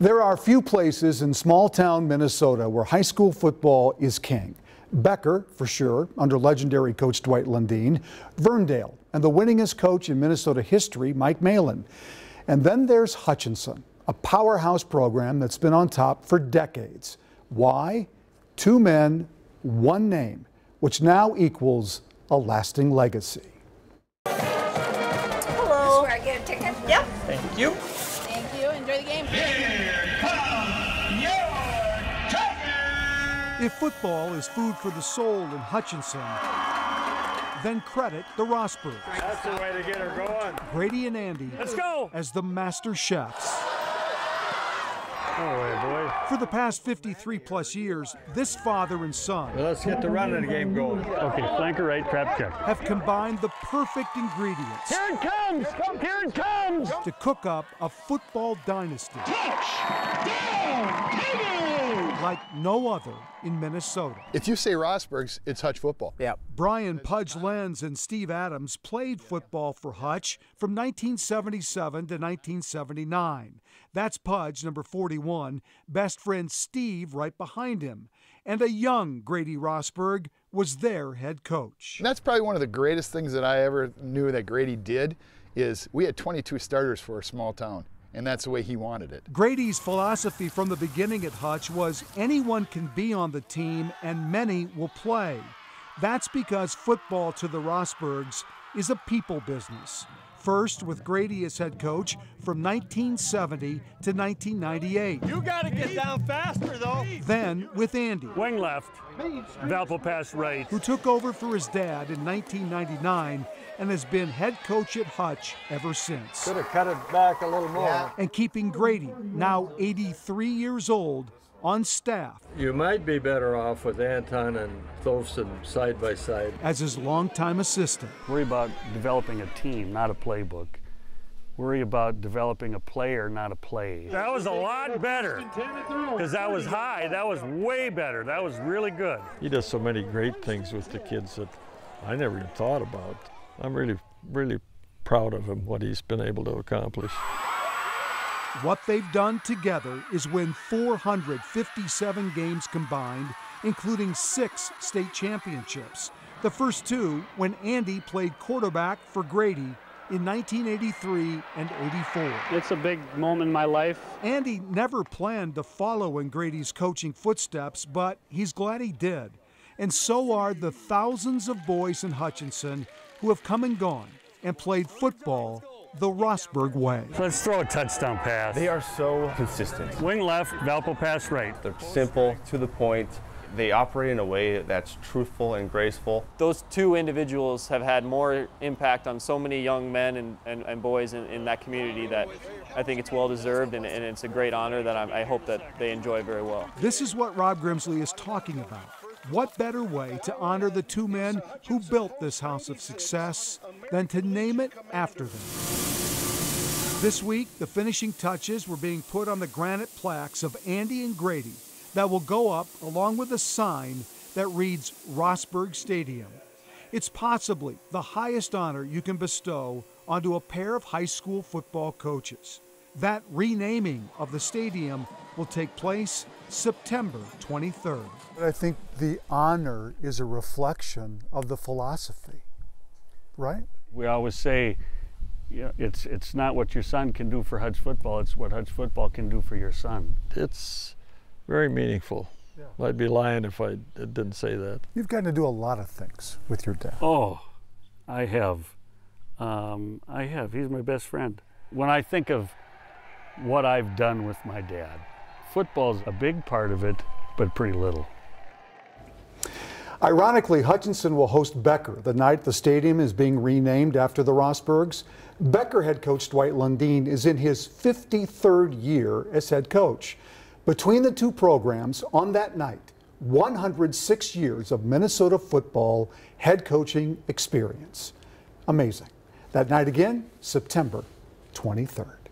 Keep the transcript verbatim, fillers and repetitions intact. There are few places in small-town Minnesota where high school football is king. Becker, for sure, under legendary coach Dwight Lundeen, Verndale, and the winningest coach in Minnesota history, Mike Malin. And then there's Hutchinson, a powerhouse program that's been on top for decades. Why? Two men, one name, which now equals a lasting legacy. Hello. Where I get a ticket? Yep. Thank you. Thank you. Enjoy the game. If football is food for the soul in Hutchinson, then credit the Rostbergs. That's the way to get her going. Grady and Andy. Let's go. As the master chefs. Oh, boy. For the past fifty-three plus years, this father and son. Well, let's get the run of the game going. Okay, flanker right, trap check. Have combined the perfect ingredients. Here it comes! Here it comes! To cook up a football dynasty. Touchdown, baby! Like no other in Minnesota. If you say Rostberg's, it's Hutch football. Yeah. Brian Pudge Lenz and Steve Adams played football for Hutch from nineteen seventy-seven to nineteen seventy-nine. That's Pudge, number forty-one, best friend Steve right behind him. And a young Grady Rostberg was their head coach. And that's probably one of the greatest things that I ever knew that Grady did is we had twenty-two starters for a small town. And that's the way he wanted it. Grady's philosophy from the beginning at Hutch was anyone can be on the team and many will play. That's because football to the Rostbergs is a people business. First with Grady as head coach from nineteen seventy to nineteen ninety-eight. You gotta get down faster though. Then with Andy. Wing left, Valpo pass right. Who took over for his dad in nineteen ninety-nine and has been head coach at Hutch ever since. Could have cut it back a little more. Yeah. And keeping Grady, now eighty-three years old, on staff. You might be better off with Anton and Tholfsen side by side. As his longtime assistant. Worry about developing a team, not a playbook. Worry about developing a player, not a play. That was a lot better, because that was high. That was way better. That was really good. He does so many great things with the kids that I never even thought about. I'm really, really proud of him, what he's been able to accomplish. What they've done together is win four hundred fifty-seven games combined, including six state championships. The first two when Andy played quarterback for Grady in nineteen eighty-three and eighty-four. It's a big moment in my life. Andy never planned to follow in Grady's coaching footsteps, but he's glad he did. And so are the thousands of boys in Hutchinson who have come and gone and played football the Rostberg way. Let's throw a touchdown pass. They are so consistent. Wing left, Valpo pass right. They're simple, to the point. They operate in a way that's truthful and graceful. Those two individuals have had more impact on so many young men and, and, and boys in, in that community that I think it's well-deserved, and, and it's a great honor that I'm, I hope that they enjoy very well. This is what Rob Grimsley is talking about. What better way to honor the two men who built this house of success than to name it after them? This week, the finishing touches were being put on the granite plaques of Andy and Grady that will go up along with a sign that reads Rostberg Stadium. It's possibly the highest honor you can bestow onto a pair of high school football coaches. That renaming of the stadium will take place September twenty-third. I think the honor is a reflection of the philosophy, right? We always say, you know, it's, it's not what your son can do for Hutch football, it's what Hutch football can do for your son. It's very meaningful. Yeah. I'd be lying if I didn't say that. You've gotten to do a lot of things with your dad. Oh, I have. Um, I have. He's my best friend. When I think of what I've done with my dad, football's a big part of it, but pretty little. Ironically, Hutchinson will host Becker the night the stadium is being renamed after the Rostbergs. Becker head coach Dwight Lundeen is in his fifty-third year as head coach. Between the two programs, on that night, one hundred six years of Minnesota football head coaching experience. Amazing. That night again, September twenty-third.